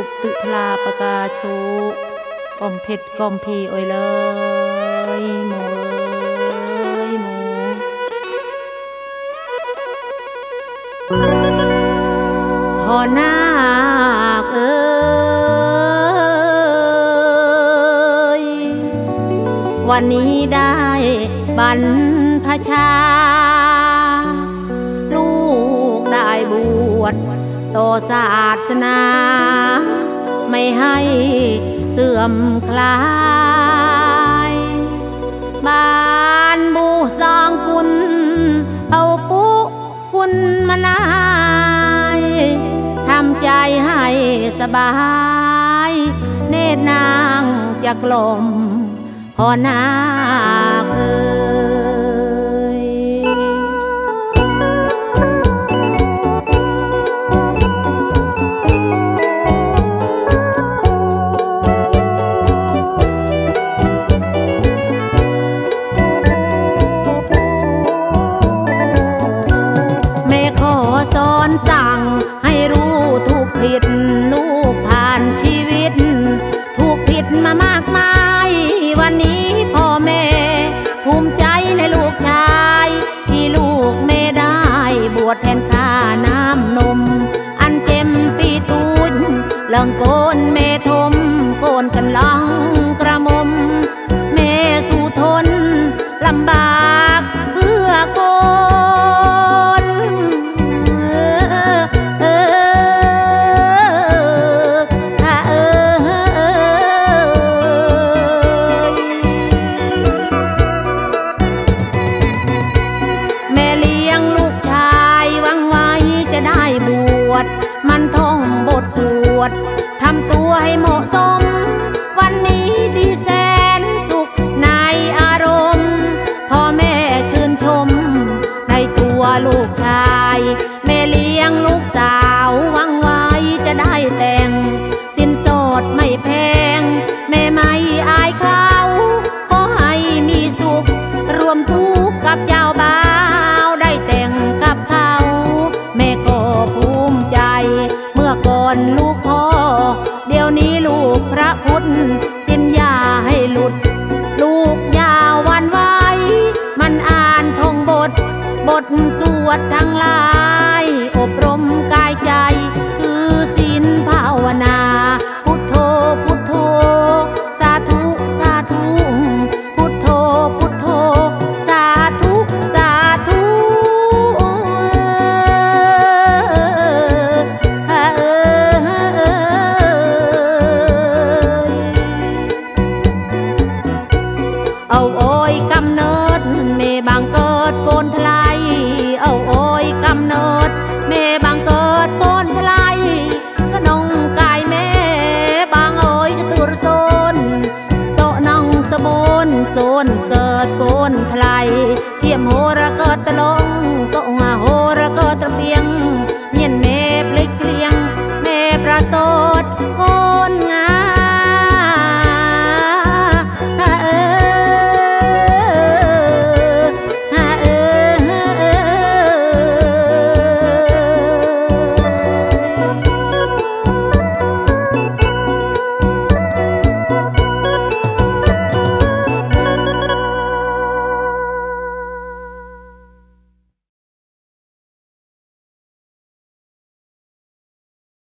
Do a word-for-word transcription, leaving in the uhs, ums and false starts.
รุปตึกลาปกาโชกอมเผ็ดกอมพีโอยเลยหมูเลยหมูพอหน้าเอ้ยวันนี้ได้บรรพชาลูกได้บวชต่อศาสนาไม่ให้เสื่อมคลายบ้านบูซองกุลเอาปุ๊กุลมานายทำใจให้สบายเนตรนางจะกลมพอนาเอ่ยแม่ขอสอนสั่งให้รู้ทุกผิดลูกผ่านชีวิตทุกผิดมามากมายวันนี้พ่อแม่ภูมิใจในลูกชายที่ลูกแม่ได้บวชแทนข้าน้ำนมอันเจ็มปีตูนเลิงโกนแม่ทมโกนกันล่องกระมมแม่สู้ทนลำบากเพื่อโกนมันท่องบทสวดทำตัวให้เหมาะสมวันนี้ดีแสนสุขในอารมณ์พ่อแม่ชื่นชมในตัวลูกชายแม่เลี้ยงลูกสาวหวังไว้จะได้แต่งสินสอดไม่แพงแม่ไม่อายเขาขอให้มีสุขรวมทุกข์กับเจ้าบ่าวได้แต่งกับเขาแม่ก็ภูมิใจเมื่อก่อนลูกพ่อเดี๋ยวนี้ลูกพระพุทธสิ้นยาให้หลุดลูกยาวันไว้มันอ่านท่องบทบทสวดทั้งหลายอบรมกายใจคือศีลภาวนาพุทโธพุทโธสาธุสาธุพุทโธพุทโธสาธุสาธุเอาโอยกำเนิดแม่บังเกิดโกนทลายเอาโอยกำเนิดแม่บังเกิดโกนทลายก็น้องกายแม่บางโอยจะตุรโซนโซน้องสมบูรณ์โซน